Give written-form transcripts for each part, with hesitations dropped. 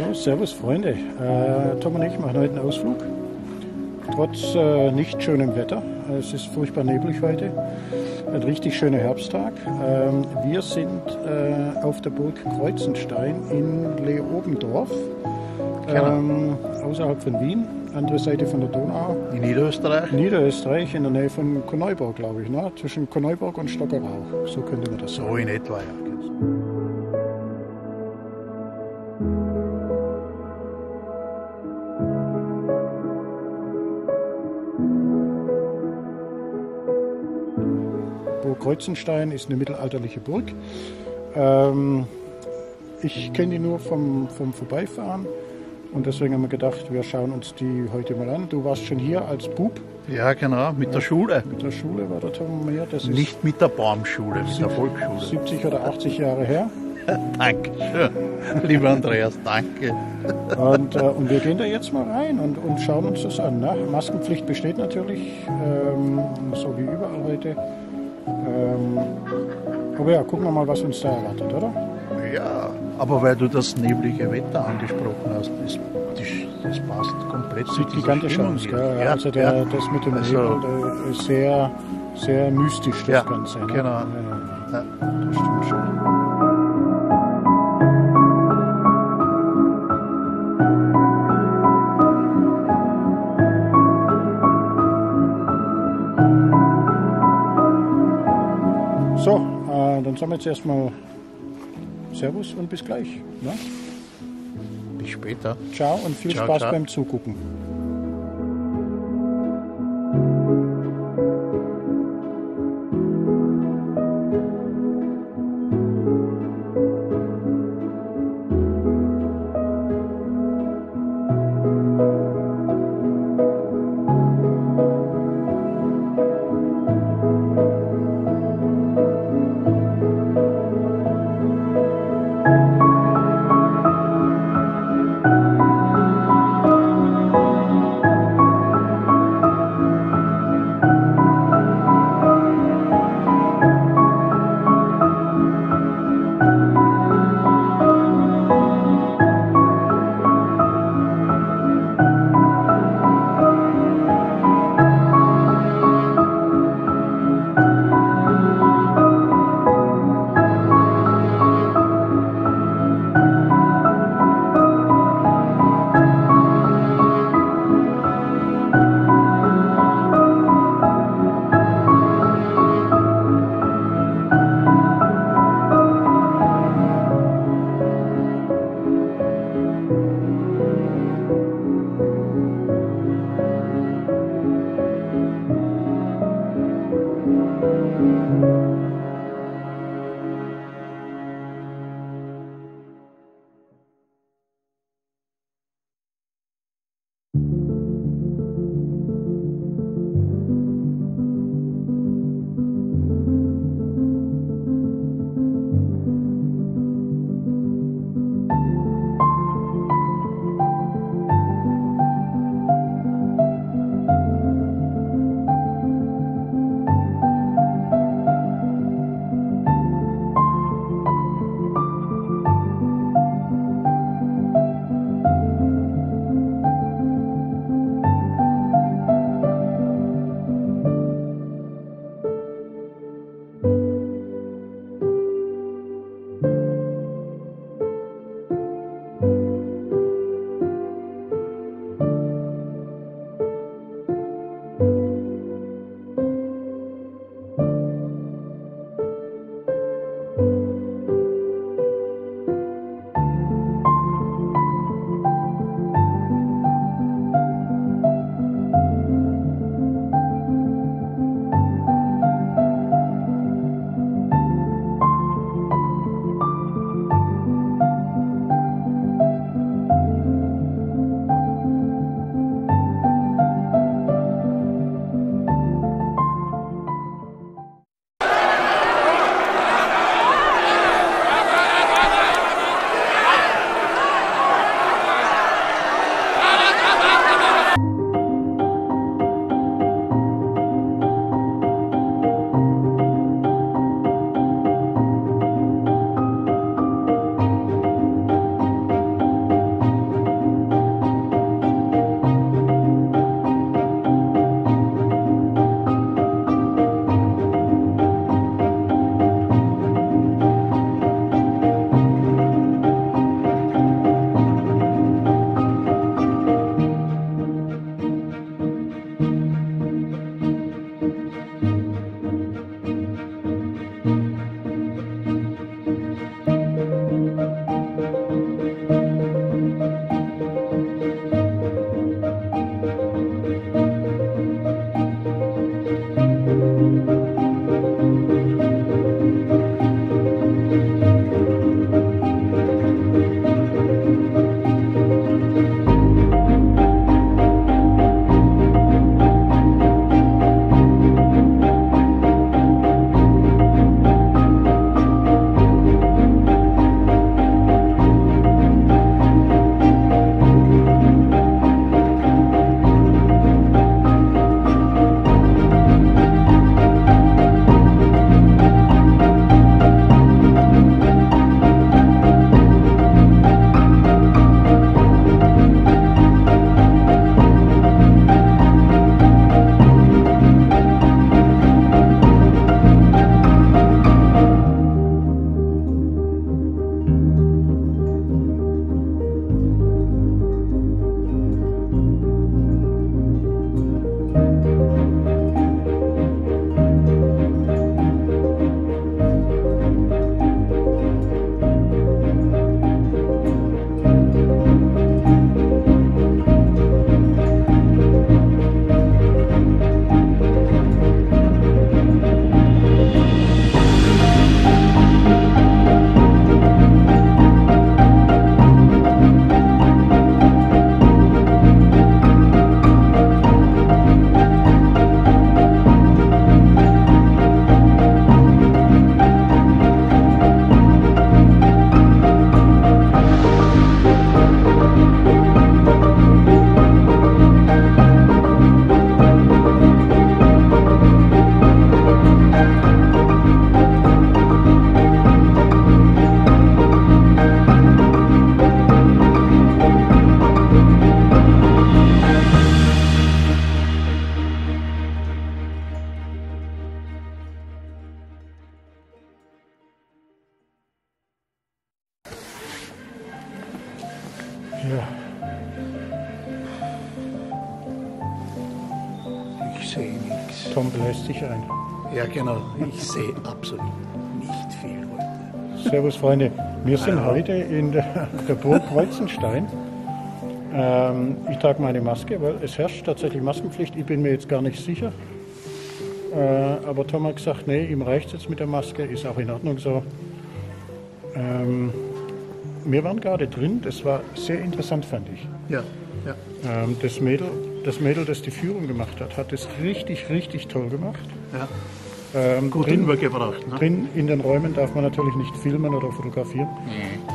So, servus Freunde, Tom und ich machen heute einen Ausflug, trotz nicht schönem Wetter. Es ist furchtbar neblig heute, ein richtig schöner Herbsttag. Wir sind auf der Burg Kreuzenstein in Leobendorf, außerhalb von Wien, andere Seite von der Donau. In Niederösterreich? Niederösterreich, in der Nähe von Korneuburg, glaube ich, ne? Zwischen Korneuburg und Stockerau, so könnte man das sagen. So in etwa, ja. Burg Kreuzenstein ist eine mittelalterliche Burg. Ich kenne die nur vom Vorbeifahren und deswegen haben wir gedacht, wir schauen uns die heute mal an. Du warst schon hier als Bub. Ja, genau, mit der Schule. Mit der Schule war der Tom hier. Das ist nicht mit der Baumschule, mit der Volksschule. 70 oder 80 Jahre her. Dankeschön, lieber Andreas, danke. Und wir gehen da jetzt mal rein und schauen uns das an. Ne? Maskenpflicht besteht natürlich, so wie überall heute. Aber ja, gucken wir mal, was uns da erwartet, oder? Ja, aber weil du das neblige Wetter angesprochen hast, das passt komplett. Das sieht gigantisch aus, gell? Ja, also das mit dem Nebel ist sehr, sehr mystisch, das Ganze. Ne? Genau. Ja, das stimmt schon. So, dann sagen wir jetzt erstmal Servus und bis gleich. Ne? Bis später. Ciao und viel Spaß beim Zugucken. Ja. Ich sehe nichts. Tom bläst dich ein. Ja, genau. Ich sehe absolut nicht viel heute. Servus, Freunde. Wir sind heute in der Burg Kreuzenstein. Ich trage meine Maske, weil es herrscht tatsächlich Maskenpflicht. Ich bin mir jetzt gar nicht sicher. Aber Tom hat gesagt, nee, ihm reicht es jetzt mit der Maske. Ist auch in Ordnung so. Wir waren gerade drin. Das war sehr interessant, fand ich. Ja, ja. Das Mädel, das die Führung gemacht hat, hat es richtig toll gemacht. Ja. Gut rübergebracht. Ne? Drin in den Räumen darf man natürlich nicht filmen oder fotografieren,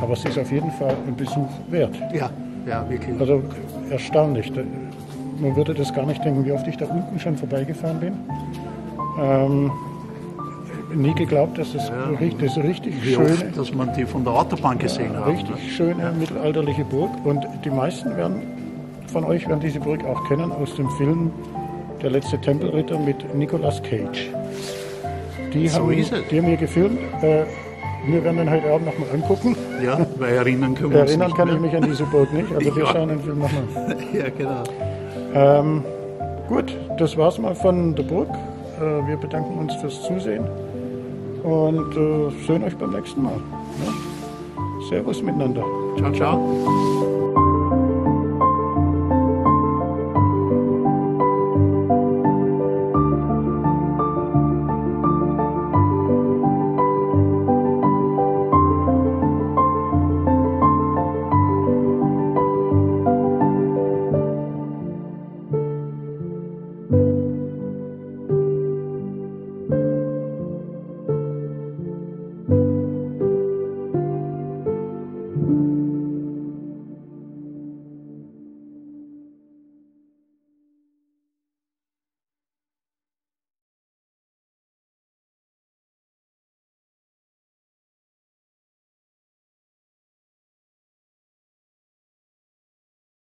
aber es ist auf jeden Fall ein Besuch wert. Ja, ja, wirklich. Also erstaunlich. Man würde das gar nicht denken, wie oft ich da unten schon vorbeigefahren bin. Nie geglaubt, dass es richtig schön ist. Dass man die von der Autobahn gesehen hat. Richtig schöne mittelalterliche Burg, und die meisten von euch werden diese Burg auch kennen aus dem Film Der letzte Tempelritter mit Nicolas Cage. Die haben wir gefilmt. Wir werden den heute Abend nochmal angucken. Ja, weil erinnern kann ich mich an diese Burg nicht. Also wir schauen den Film nochmal. Ja, genau. Gut, das war's mal von der Burg. Wir bedanken uns fürs Zusehen und sehen euch beim nächsten Mal. Ja? Servus miteinander. Ciao, ciao.